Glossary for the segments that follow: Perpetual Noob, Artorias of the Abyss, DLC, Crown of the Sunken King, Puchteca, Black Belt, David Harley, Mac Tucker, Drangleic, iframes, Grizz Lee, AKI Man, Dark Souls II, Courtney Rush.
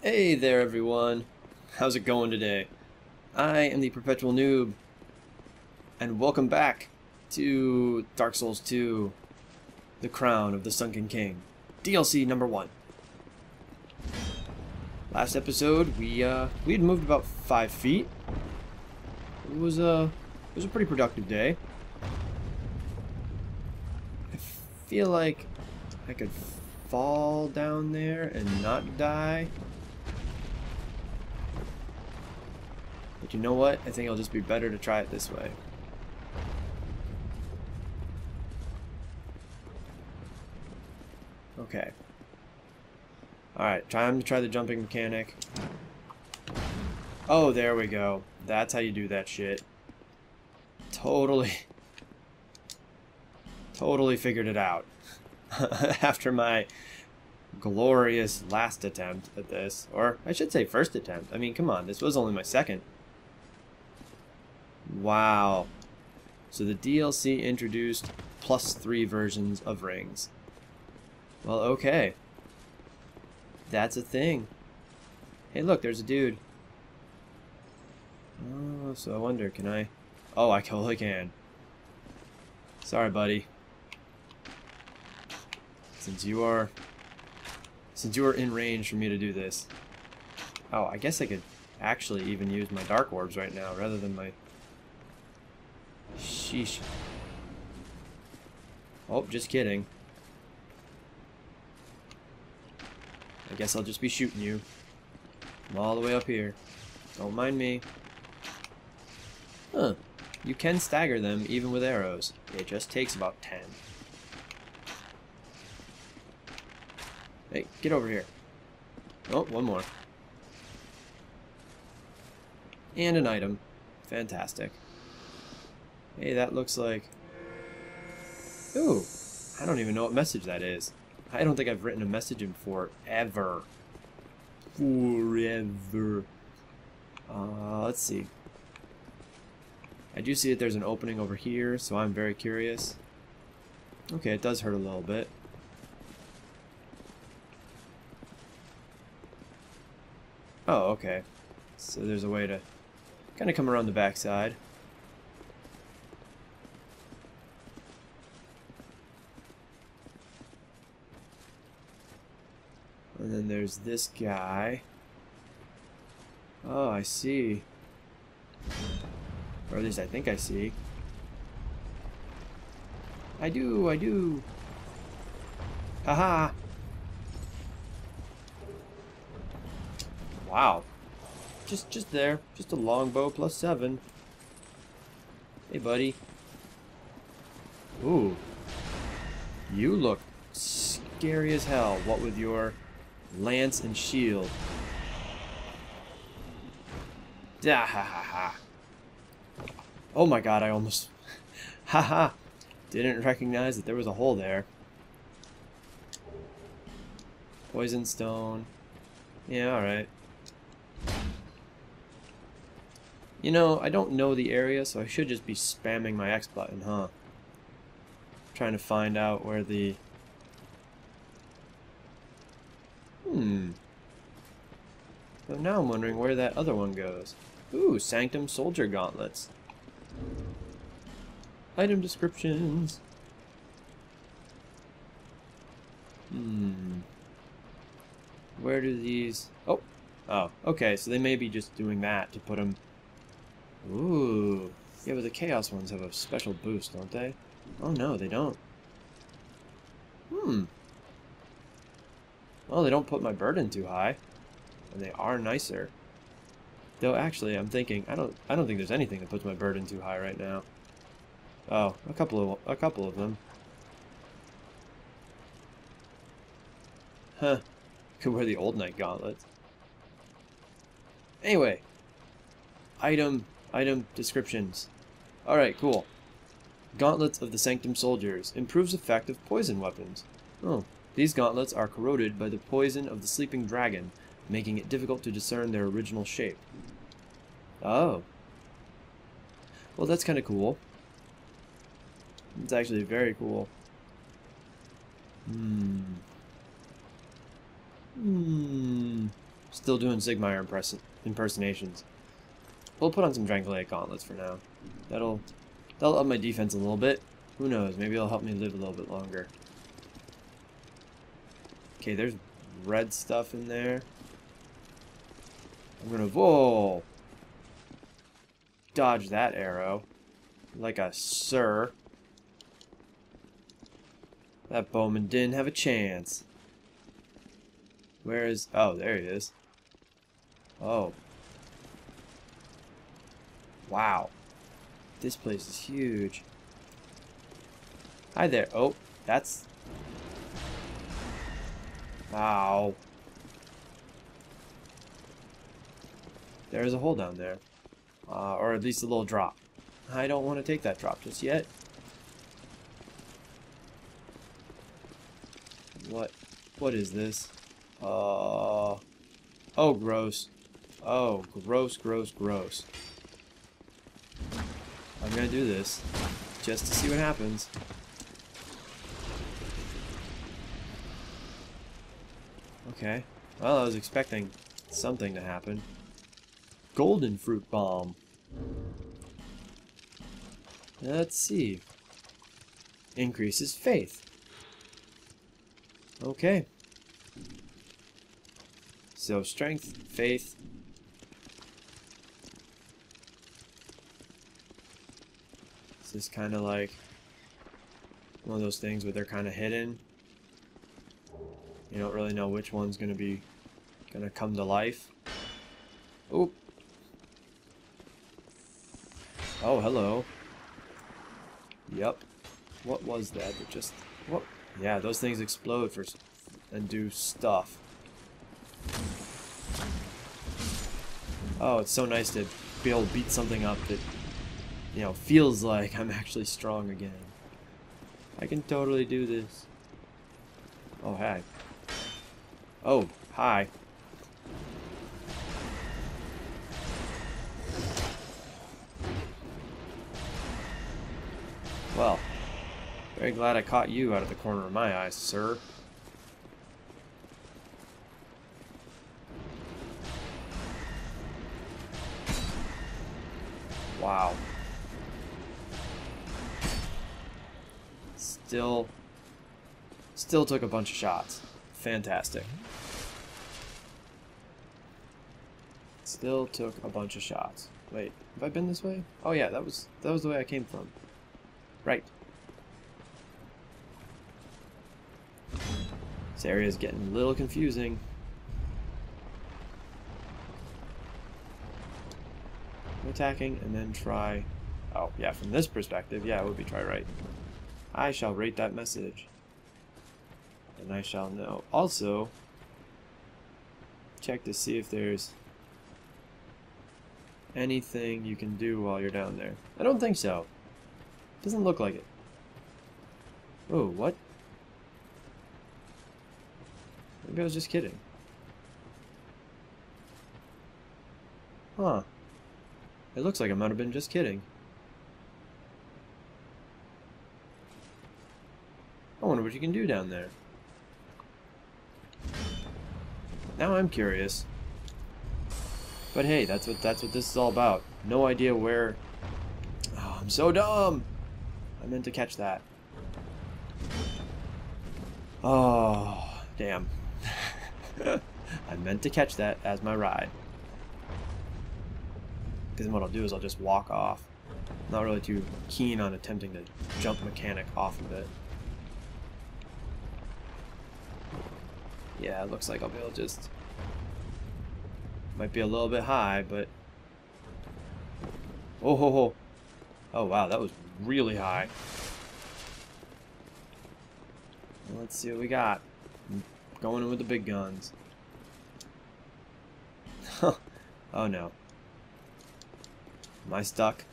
Hey there everyone, how's it going today? I am the Perpetual Noob, and welcome back to Dark Souls 2, The Crown of the Sunken King, DLC number 1. Last episode, we had moved about 5 feet. It was a pretty productive day. I feel like I could fall down there and not die. But you know what? I think it'll just be better to try it this way. Okay. Alright, time to try the jumping mechanic. Oh, there we go. That's how you do that shit. Totally figured it out. After my glorious last attempt at this. Or, I should say first attempt. I mean, come on, this was only my second. Wow. So the DLC introduced +3 versions of rings. Well, okay. That's a thing. Hey, look, there's a dude. Oh, so I wonder, can I... Oh, I totally can. Sorry, buddy. Since you are in range for me to do this. Oh, I guess I could actually even use my dark orbs right now rather than my... Sheesh. Oh, just kidding. I guess I'll just be shooting you. I'm all the way up here. Don't mind me. Huh. You can stagger them even with arrows. It just takes about 10. Hey, get over here. Oh, one more. And an item. Fantastic. Hey, that looks like... Ooh, I don't even know what message that is. I don't think I've written a message in forever. Let's see. I do see that there's an opening over here, so I'm very curious. Okay, it does hurt a little bit. Oh, okay. So there's a way to kind of come around the backside. And then there's this guy. Oh, I see. Or at least I think I see. I do. Haha. Wow. Just there. Just a longbow +7. Hey, buddy. Ooh. You look scary as hell. What with your lance and shield. Da ha ha ha. Oh my god, I almost... Haha. Didn't recognize that there was a hole there. Poison stone. Yeah, alright. You know, I don't know the area, so I should just be spamming my X button, huh? I'm trying to find out where the... So now I'm wondering where that other one goes. Ooh, Sanctum Soldier Gauntlets. Item descriptions. Where do these... Oh, okay, so they may be just doing that to put them... Ooh. Yeah, but the Chaos ones have a special boost, don't they? Oh, no, they don't. Well, they don't put my burden too high. And they are nicer. Though, actually, I'm thinking... I don't think there's anything that puts my burden too high right now. Oh, a couple of them. Huh. Could wear the Old Knight gauntlets. Anyway. Item descriptions. Alright, cool. Gauntlets of the Sanctum Soldiers. Improves effect of poison weapons. Oh. These gauntlets are corroded by the poison of the sleeping dragon, making it difficult to discern their original shape. Oh. Well, that's kind of cool. It's actually very cool. Still doing Sigmire impersonations. We'll put on some Drangleic Gauntlets for now. That'll up my defense a little bit. Who knows? Maybe it'll help me live a little bit longer. Okay, there's red stuff in there. I'm gonna whoa! Dodge that arrow. Like a sir. That bowman didn't have a chance. Where is... Oh, there he is. Oh. Wow. This place is huge. Hi there. Oh, that's... Ow. There's a hole down there. Or at least a little drop. I don't want to take that drop just yet. What is this? Oh, gross. Oh, gross, gross, gross. I'm gonna do this just to see what happens. Okay. Well, I was expecting something to happen. Golden fruit bomb. Let's see. Increases faith. Okay. So strength, faith. Is this kind of like one of those things where they're kind of hidden? You don't really know which one's gonna come to life. Oop. Oh, hello. Yep. What was that? It just what? Yeah, those things explode for and do stuff. Oh, it's so nice to be able to beat something up that, you know, feels like I'm actually strong again. I can totally do this. Oh, hi. Oh, hi. Well, very glad I caught you out of the corner of my eye, sir. Wow. Still took a bunch of shots. Fantastic. Still took a bunch of shots. Wait, have I been this way? Oh yeah, that was the way I came from. Right. This area is getting a little confusing. I'm attacking and then try. Oh yeah, from this perspective, yeah, it would be try right. I shall rate that message. And I shall know. Also, check to see if there's anything you can do while you're down there. I don't think so. Doesn't look like it. Oh, what? Maybe I was just kidding. Huh. It looks like I might have been just kidding. I wonder what you can do down there. Now I'm curious. But hey, that's what this is all about. No idea where... Oh, I'm so dumb! I meant to catch that. Oh, damn. I meant to catch that as my ride. Because then what I'll do is I'll just walk off. I'm not really too keen on attempting to jump mechanic off of it. Yeah, it looks like I'll be able to just... Might be a little bit high, but... Oh, ho, ho. Oh, wow, that was really high. Let's see what we got. I'm going in with the big guns. Oh, no. Am I stuck?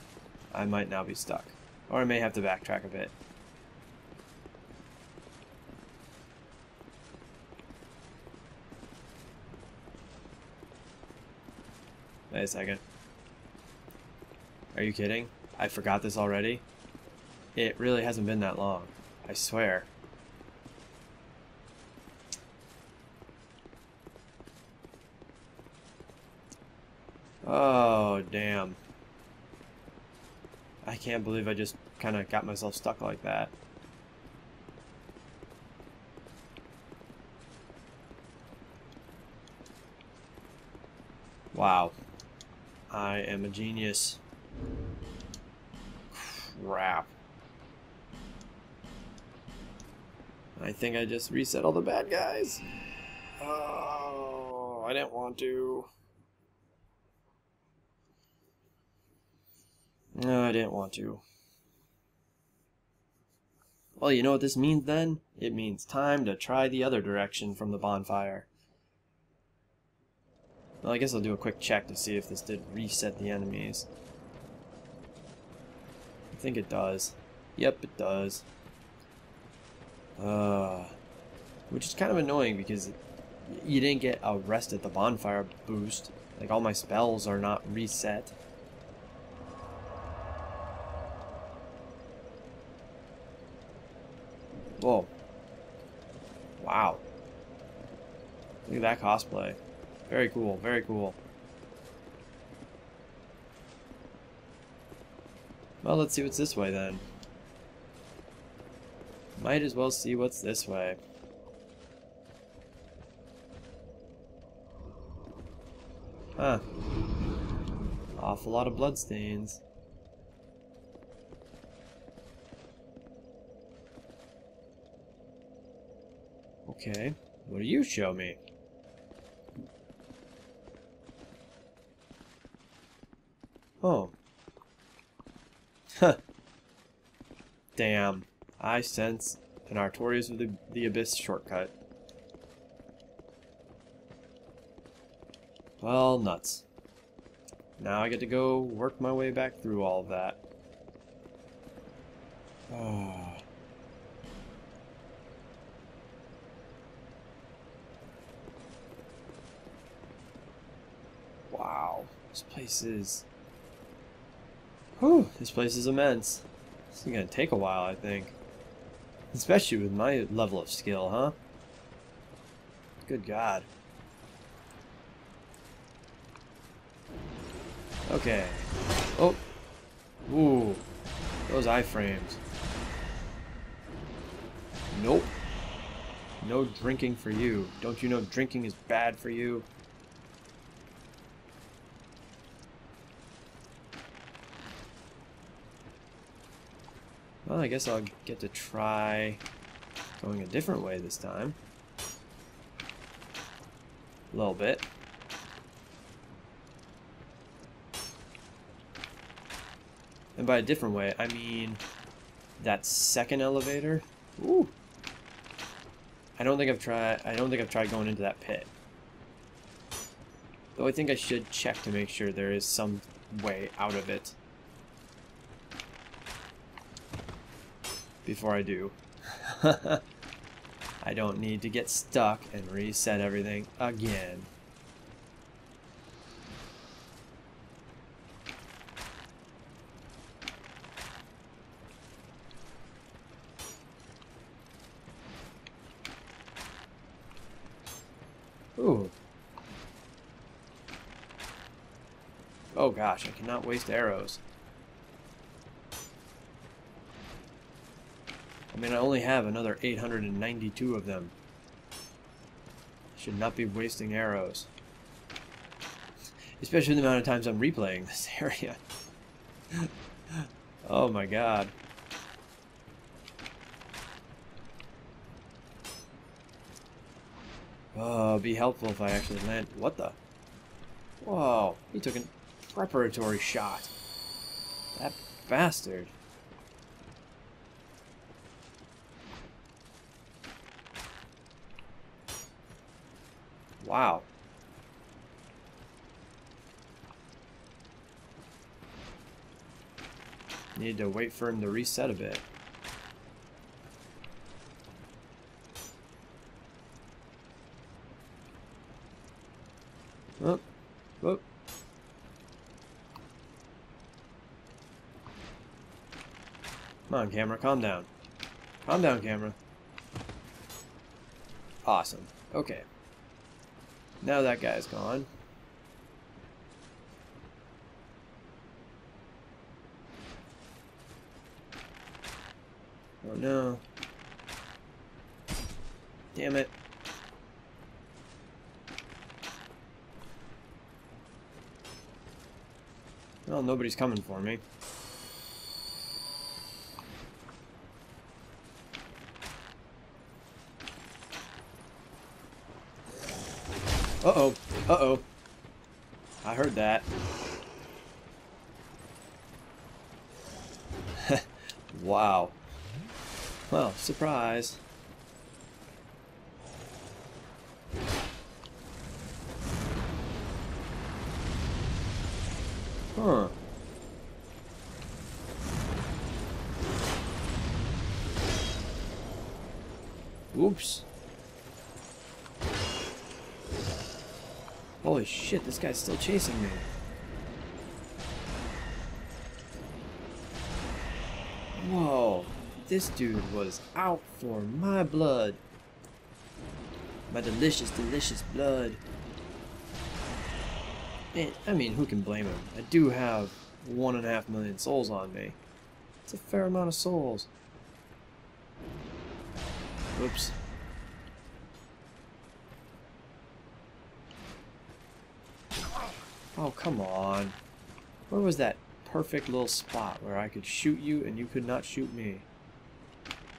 I might now be stuck. Or I may have to backtrack a bit. Wait a second. Are you kidding? I forgot this already? It really hasn't been that long. I swear. Oh, damn. I can't believe I just kind of got myself stuck like that. Wow. I am a genius. Crap. I think I just reset all the bad guys. Oh, I didn't want to. No, I didn't want to. Well, you know what this means then? It means time to try the other direction from the bonfire. Well, I guess I'll do a quick check to see if this did reset the enemies. I think it does. Yep, it does. Which is kind of annoying because you didn't get a rest at the bonfire boost. Like, all my spells are not reset. Whoa. Wow. Look at that cosplay. Very cool, very cool. Well, let's see what's this way then. Might as well see what's this way. Huh. Awful lot of bloodstains. Okay, what do you show me? Oh. Huh. Damn. I sense an Artorias of the Abyss shortcut. Well, nuts. Now I get to go work my way back through all of that. Oh. Wow. This place is... Whew, this place is immense. This is gonna take a while, I think. Especially with my level of skill, huh? Good God. Okay. Oh! Ooh. Those iframes. Nope. No drinking for you. Don't you know drinking is bad for you? Well, I guess I'll get to try going a different way this time. A little bit. And by a different way, I mean that second elevator. Ooh. I don't think I've tried going into that pit. Though I think I should check to make sure there is some way out of it. Before I do. I don't need to get stuck and reset everything again. Ooh. Oh gosh, I cannot waste arrows. I mean, I only have another 892 of them. Should not be wasting arrows. Especially the amount of times I'm replaying this area. Oh my God. Oh, it'd be helpful if I actually land. What the? Whoa, he took a preparatory shot. That bastard. Wow. Need to wait for him to reset a bit. Oh. Oh. Come on, camera, calm down. Calm down, camera. Awesome. Okay. Now that guy's gone. Oh no. Damn it. Well, nobody's coming for me. Uh-oh. Uh-oh. I heard that. Wow. Well, surprise. Huh. Oops. Holy shit, this guy's still chasing me. Whoa, this dude was out for my blood. My delicious, delicious blood. Man, I mean, who can blame him? I do have 1.5 million souls on me. It's a fair amount of souls. Oops. Oh, come on. Where was that perfect little spot where I could shoot you and you could not shoot me?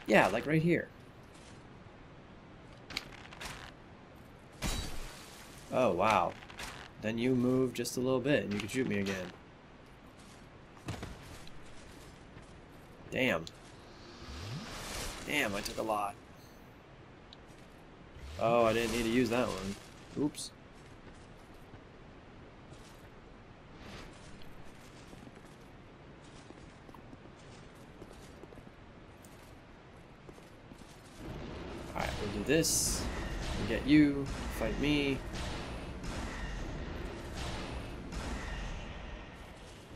Yeah, like right here. Oh, wow. Then you move just a little bit and you can shoot me again. Damn. Damn, I took a lot. Oh, I didn't need to use that one. Oops. Alright, we'll do this. We'll get you, fight me.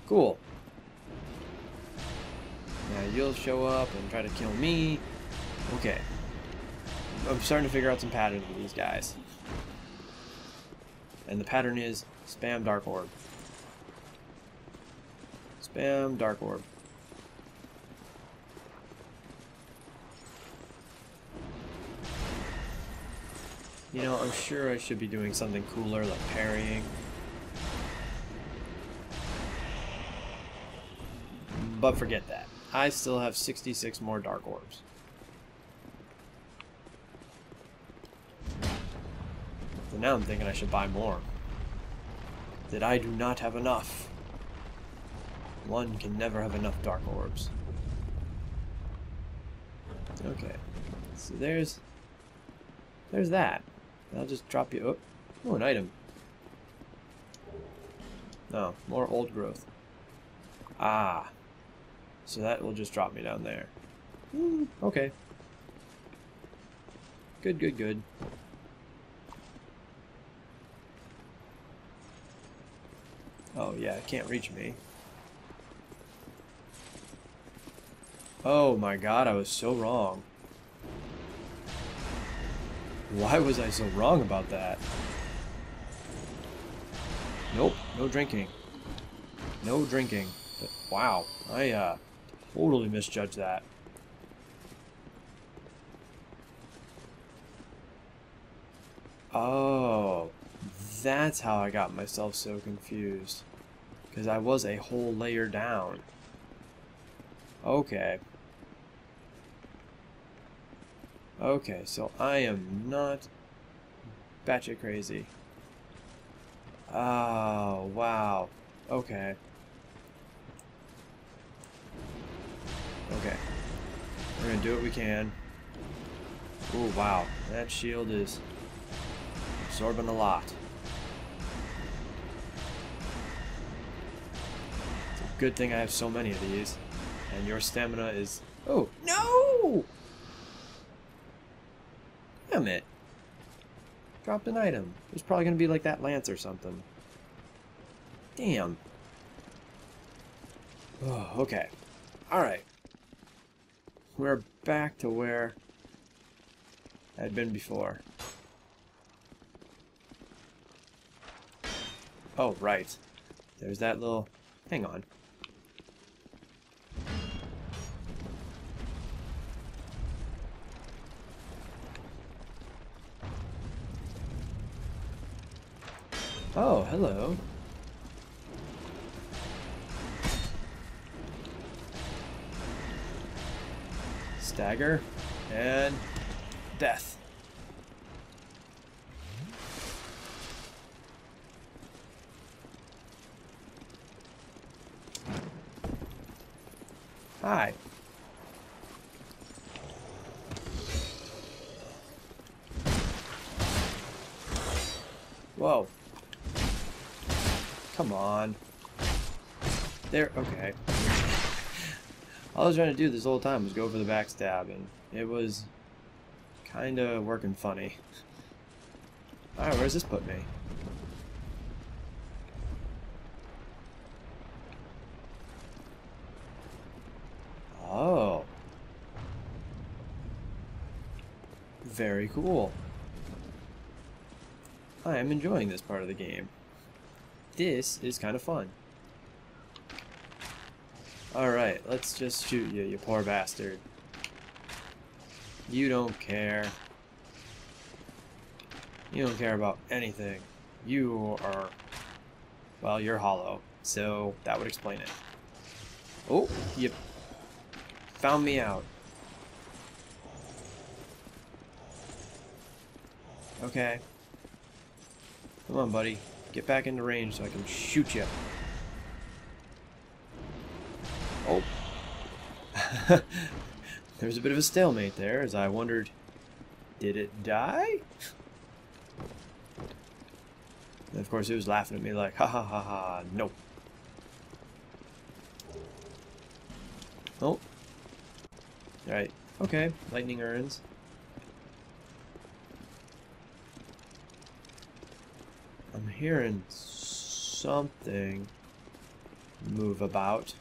Cool. Now you'll show up and try to kill me. Okay. I'm starting to figure out some patterns with these guys. And the pattern is spam Dark Orb. Spam Dark Orb. You know, I'm sure I should be doing something cooler like parrying. But forget that. I still have 66 more Dark Orbs. So now I'm thinking I should buy more. That I do not have enough. One can never have enough Dark Orbs. Okay. So there's that. I'll just drop you up. Oh, an item. No, more old growth. Ah. So that will just drop me down there. Okay. Good, good, good. Oh yeah, it can't reach me. Oh my god, I was so wrong. Why was I so wrong about that? Nope, no drinking. No drinking. But, wow, I totally misjudged that. Oh, that's how I got myself so confused. Because I was a whole layer down. Okay. Okay, so I am not batshit crazy. Oh, wow. Okay. Okay. We're gonna do what we can. Oh, wow. That shield is absorbing a lot. It's a good thing I have so many of these. And your stamina is... Oh, no! Damn it. Dropped an item. It was probably gonna be like that lance or something. Damn. Oh, okay. Alright. We're back to where I'd been before. Oh, right. There's that little... Hang on. Oh, hello. Dagger and death. Hi. Whoa. Come on. There. Okay. All I was trying to do this whole time was go for the backstab, and it was kind of working funny. Alright, where's this put me? Oh. Very cool. I am enjoying this part of the game. This is kind of fun. Alright, let's just shoot you, you poor bastard. You don't care. You don't care about anything. You are... well, you're hollow, so that would explain it. Oh, you found me out. Okay. Come on, buddy. Get back into range so I can shoot you. Oh, there was a bit of a stalemate there as I wondered, did it die? And of course it was laughing at me like, ha ha ha ha, nope. Nope. Alright, okay, lightning urns. I'm hearing something move about.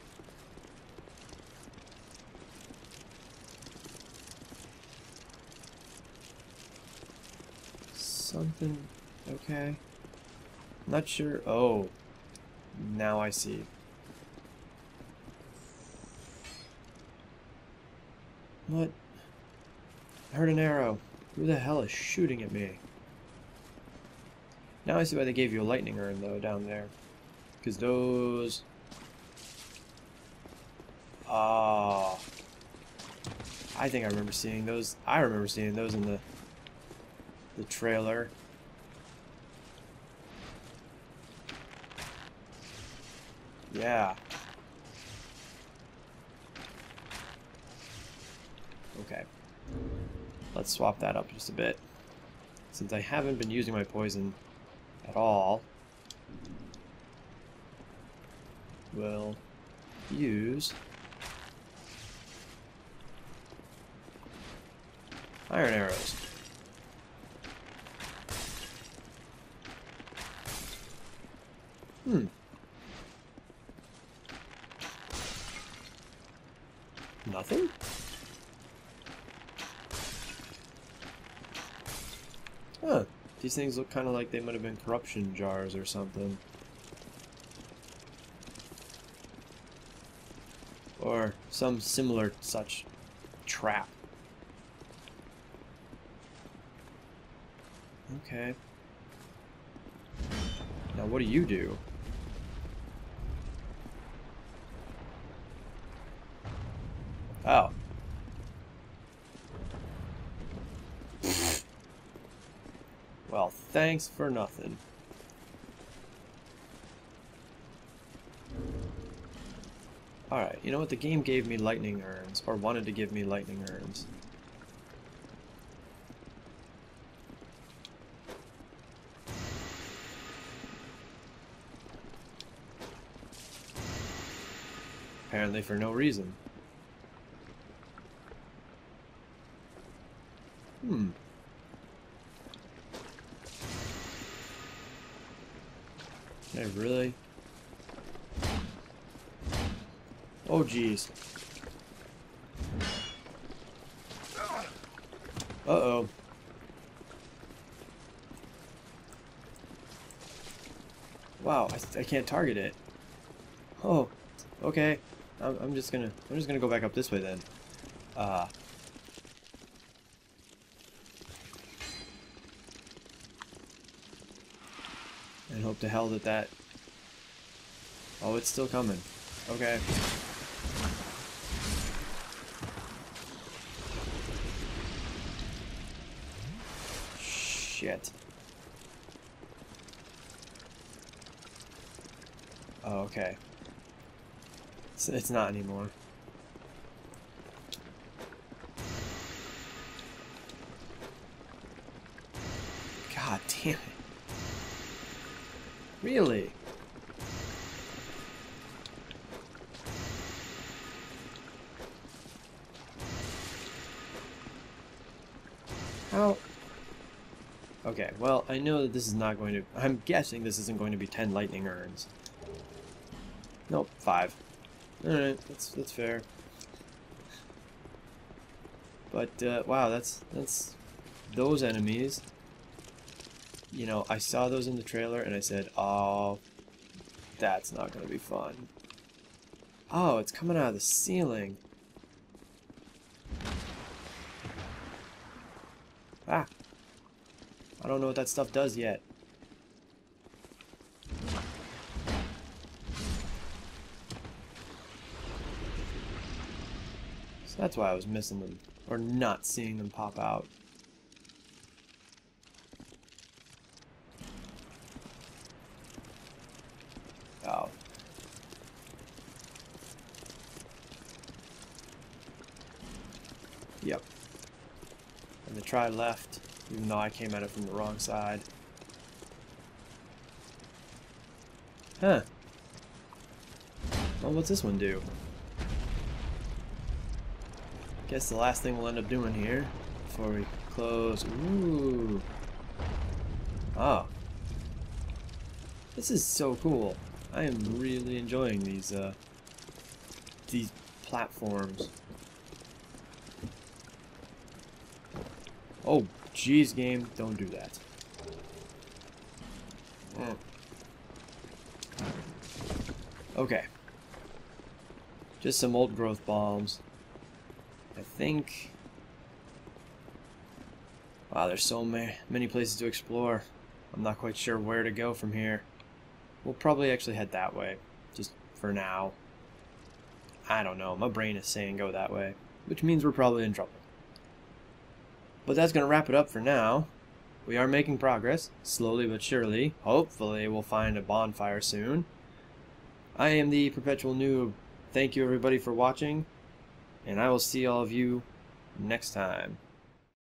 Something, okay. Not sure. Oh, now I see. What? I heard an arrow. Who the hell is shooting at me? Now I see why they gave you a lightning urn, though, down there. Because those. Ah. I think I remember seeing those. I remember seeing those in the trailer. Yeah. Okay. Let's swap that up just a bit. Since I haven't been using my poison at all, we'll use iron arrows. Hmm. Nothing? Huh. These things look kind of like they might have been corruption jars or something. Or some similar such trap. Okay. Now what do you do? Oh. Well, thanks for nothing. Alright, you know what? The game gave me lightning urns, or wanted to give me lightning urns. Apparently for no reason. Hmm. Hey, really? Oh, geez. Uh-oh. Wow, I can't target it. Oh, okay. I'm just gonna go back up this way then. and hope to hell that that... Oh, it's still coming. Okay. Shit. Oh, okay. It's not anymore. God damn it. Really? How? Okay, well, I know that this is not going to... I'm guessing this isn't going to be 10 lightning urns. Nope, 5. Alright, that's fair. But, wow, that's... Those enemies... You know, I saw those in the trailer and I said, oh, that's not going to be fun. Oh, it's coming out of the ceiling. Ah. I don't know what that stuff does yet. So that's why I was missing them, or not seeing them pop out. Yep. And the try left, even though I came at it from the wrong side. Huh. Well, what's this one do? Guess the last thing we'll end up doing here before we close. Ooh. Oh. This is so cool. I am really enjoying these platforms. Oh, jeez, game, don't do that. Oh. Okay. Just some old growth bombs. I think... Wow, there's so many places to explore. I'm not quite sure where to go from here. We'll probably actually head that way, just for now. I don't know, my brain is saying go that way, which means we're probably in trouble. But that's going to wrap it up for now. We are making progress, slowly but surely. Hopefully we'll find a bonfire soon. I am the Perpetual Noob. Thank you everybody for watching, and I will see all of you next time.